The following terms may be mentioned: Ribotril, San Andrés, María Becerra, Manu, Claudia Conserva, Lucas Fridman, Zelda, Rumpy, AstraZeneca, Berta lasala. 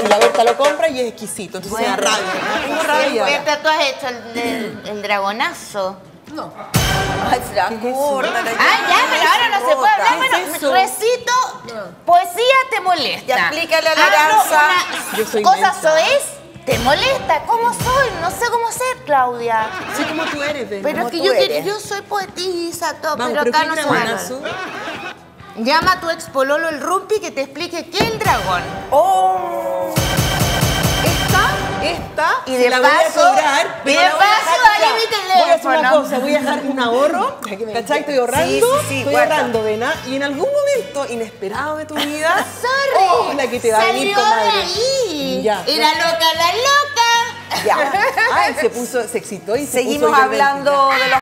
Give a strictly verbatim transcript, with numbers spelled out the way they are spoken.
Si la Berta lo compra y es exquisito, entonces bueno, se da rabia. Tengo rabia. ¿Berta, tú has hecho el, el, el dragonazo? No. Ay, flacura. Es ah, ya, pero ahora no se puede hablar. Bueno, es recito, poesía te molesta. Y aplícale a la danza. Yo soy Cosa sois. ¿Te molesta? ¿Cómo soy? No sé cómo ser, Claudia. Sí, como tú eres, Ben. Pero es que yo, que yo soy poetisa, todo, vamos, pero, pero acá no se habla. Llama a tu ex pololo el Rumpy que te explique qué es el dragón. ¡Oh! Esta, esta, y de la paso, voy a cobrar, pero de la voy paso, dale mi teléfono. Voy a hacer una cosa, voy a dejar un ahorro, ¿cachai? Estoy ahorrando, sí, sí, sí, estoy guarda. ahorrando, Vena, y en algún momento inesperado de tu vida, ¡sorry! Oh, la que te va a venir con madre. De ahí. Ya, ¡era ya. loca la loca! Ya. Ay, se puso, se excitó y se seguimos puso hablando de los...